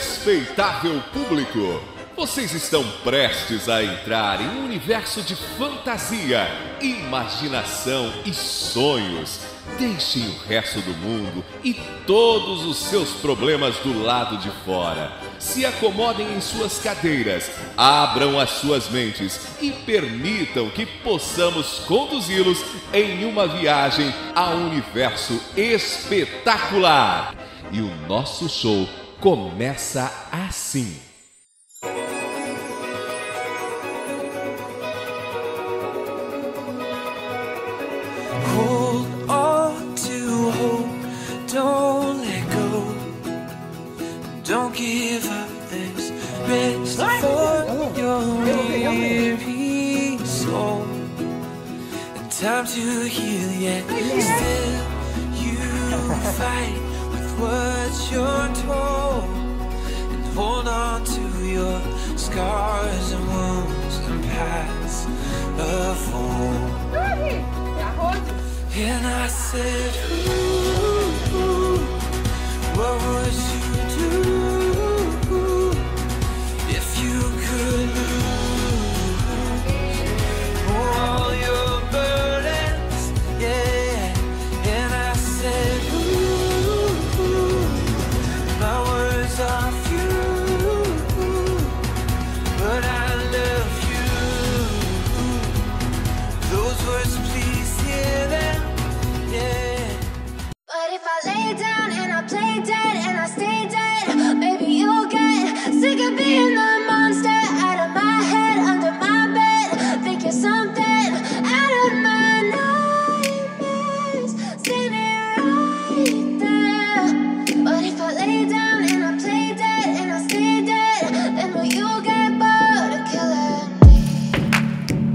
Respeitável público, vocês estão prestes a entrar em um universo de fantasia, imaginação e sonhos. Deixem o resto do mundo e todos os seus problemas do lado de fora. Se acomodem em suas cadeiras, abram as suas mentes e permitam que possamos conduzi-los em uma viagem a um universo espetacular. E o nosso show começa assim. Hold on to hope, don't let go. Don't give up this rest for your weary soul. Time to heal, yet still you fight with what you're told, and hold on to your scars and wounds and paths of old. And I said, ooh, ooh, what would you do if you could lose all your burdens? Yeah, and I said, ooh, ooh, my words are few, but I love you. Those words, please hear them. If I lay down and I play dead and I stay dead, maybe you'll get sick of being the monster out of my head, under my bed. Think you're something out of my nightmares, sitting right there. But if I lay down and I play dead and I stay dead, then will you get bored of killing me?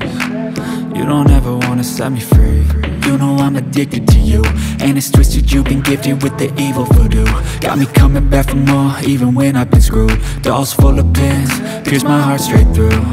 You don't ever wanna set me free. You know I'm addicted to you, and it's twisted, you've been gifted with the evil voodoo. Got me coming back for more, even when I've been screwed. Dolls full of pins, pierce my heart straight through.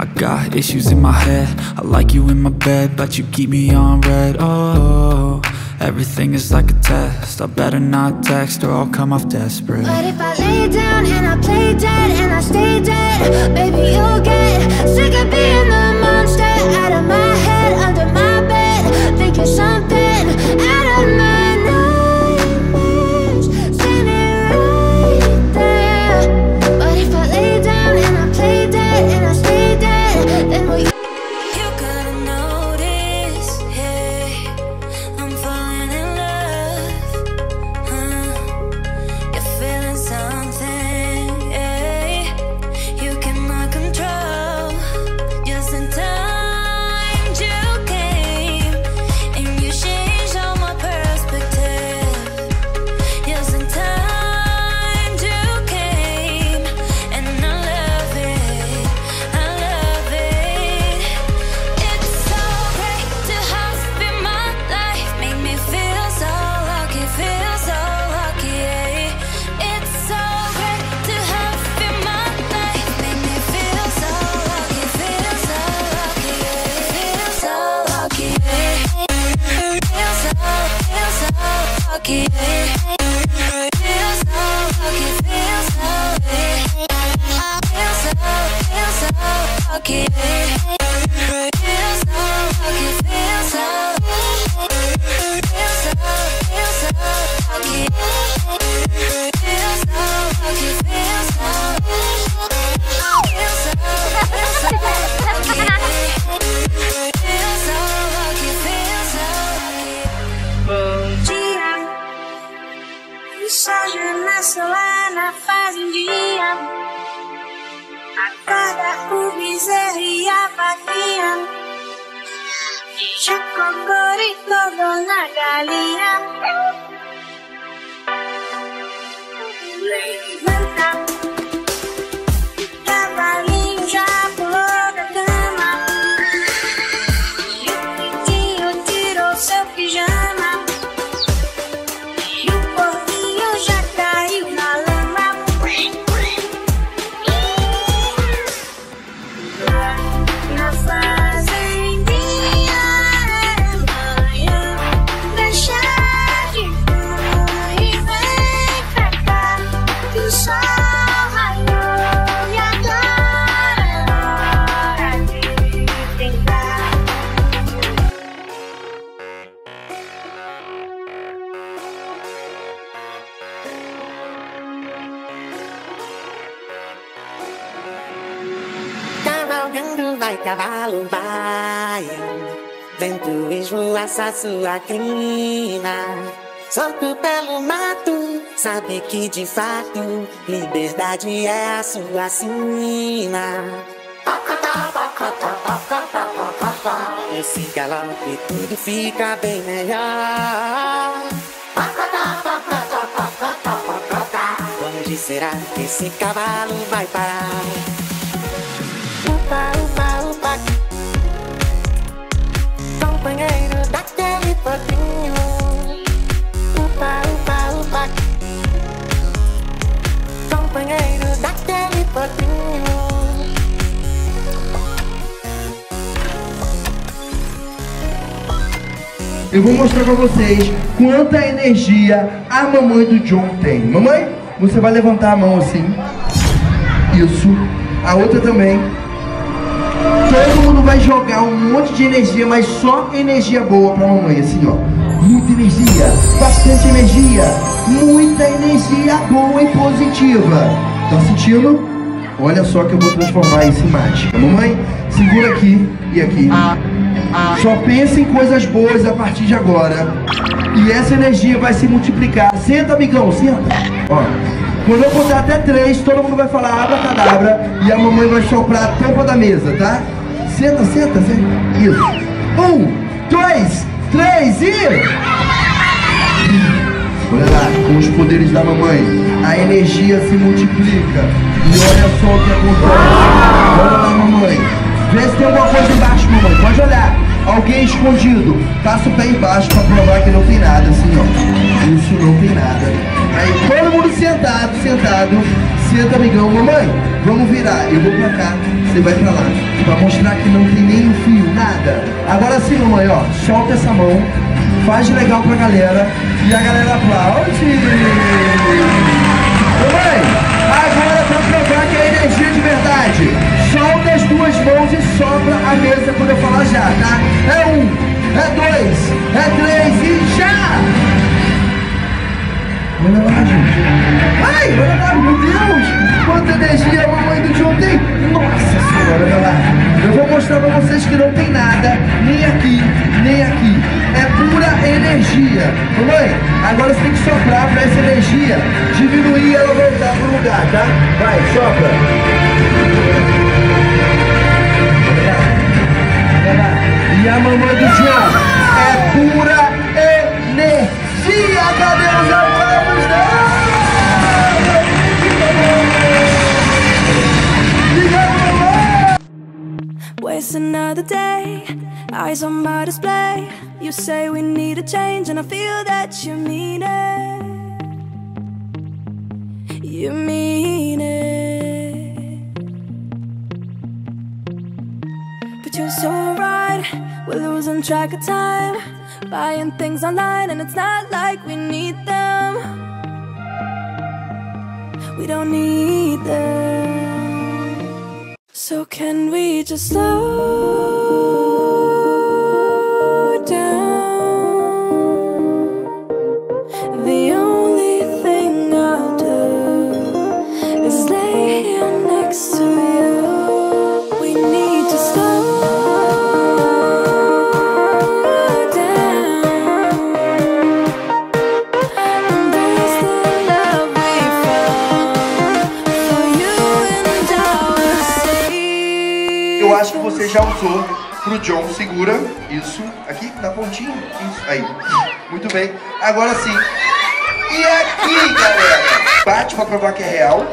I got issues in my head, I like you in my bed, but you keep me on red. Oh, everything is like a test, I better not text or I'll come off desperate. But if I lay down and I play dead and I stay dead, baby you'll get sick of being the monster out of my head, under my bed. Think you're something out of my nightmares, standing right there. But if I lay down and I play dead and I stay dead, then will you? You gotta notice, hey, I'm falling in love, you're feeling something, hey, you cannot control. Just in time you came, and you changed all my perspective. Just in time you came, and I love it. Feel so lucky, feel so big. Feel so lucky, feel so lucky, feel so big. Feel so lucky, feel so lucky, feel so big. Feel so, feel so lucky, feel so lucky, feel so lucky. So you mess around, I found you. I thought I would be very apathy. Chocolate, todo la galia. Levanta. Yo te tiro su pijama. andam, vai cavalo, vai. Vento esvoa, sua crina. Solto pelo mato, sabe que de fato liberdade é a sua sina. Pocotó, pocotó, pocotó, pocotó. Esse galope tudo fica bem melhor. Pocotó, pocotó, pocotó, pocotó. Onde será que esse cavalo vai parar? Upa, upa, upa. Companheiro daquele potrinho. Upa, upa, upa. Companheiro daquele potrinho. Eu vou mostrar pra vocês quanta energia a mamãe do John tem. Mamãe, você vai levantar a mão assim. Isso. A outra também. Todo mundo vai jogar um monte de energia, mas só energia boa pra mamãe, assim, ó. Muita energia, bastante energia, muita energia boa e positiva. Tá sentindo? Olha só que eu vou transformar isso em mágica. Mamãe, segura aqui e aqui. Só pensa em coisas boas a partir de agora. E essa energia vai se multiplicar. Senta, amigão, senta. Ó, quando eu contar até 3, todo mundo vai falar abracadabra. E a mamãe vai soprar a tampa da mesa, tá? Senta, senta, senta. Isso. 1, 2, 3 e... Olha lá, com os poderes da mamãe, a energia se multiplica. E olha só o que acontece. Olha lá, mamãe. Vê se tem alguma coisa embaixo, mamãe. Pode olhar. Alguém escondido. Passa o pé embaixo pra provar que não tem nada, assim, ó. Isso, não tem nada. Aí todo mundo sentado, sentado. Senta, amigão. Mamãe, vamos virar. Eu vou pra cá, você vai pra lá. Pra mostrar que não tem nem um fio, nada. Agora sim, mamãe, ó. Solta essa mão. Faz legal pra galera. E a galera aplaude. Mamãe, agora pra provar que é energia de verdade. Solta as duas mãos e sopra a mesa quando eu falar já, tá? É 1, é 2, é 3 e já! Olha lá, gente. Ai, olha lá, meu Deus! Quanta energia a mamãe do John tem! Nossa senhora, olha lá. Eu vou mostrar pra vocês que não tem nada, nem aqui, nem aqui. É pura energia. Mamãe, agora você tem que soprar pra essa energia diminuir e ela voltar pro lugar, tá? Vai, sopra! E a mamãe do John é pura energia, cadê os aplausos dela? Waste another day, eyes on my display. You say we need a change and I feel that you mean it. You mean it. But you're so right. We're losing track of time, buying things online, and it's not like we need them. We don't need them. So can we just slow down? The only thing I'll do is lay here next to you. Você já usou pro John, segura, isso, aqui, na pontinha, isso, aí, muito bem, agora sim, e aqui, galera, bate pra provar que é real,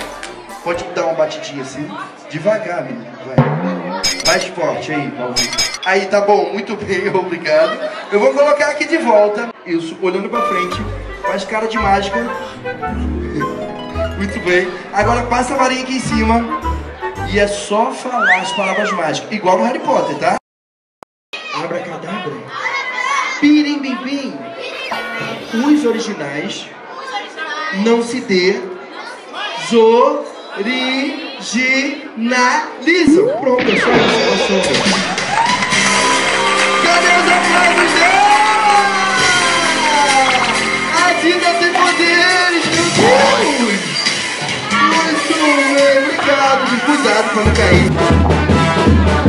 pode dar uma batidinha assim, devagar, menino, vai, mais forte, aí, Paulinho, aí, tá bom, muito bem, obrigado, eu vou colocar aqui de volta, isso, olhando pra frente, faz cara de mágica, muito bem, agora passa a varinha aqui em cima. E é só falar as palavras mágicas, igual no Harry Potter, tá? Abracadabra. Pirim-bim-bim. Os originais. Não se dê. Originalizam. Pronto, é só isso. Cadê os aplausos dela? A Dina tem poderes, meu Deus! Muito bem, obrigado, cuidado pra não cair.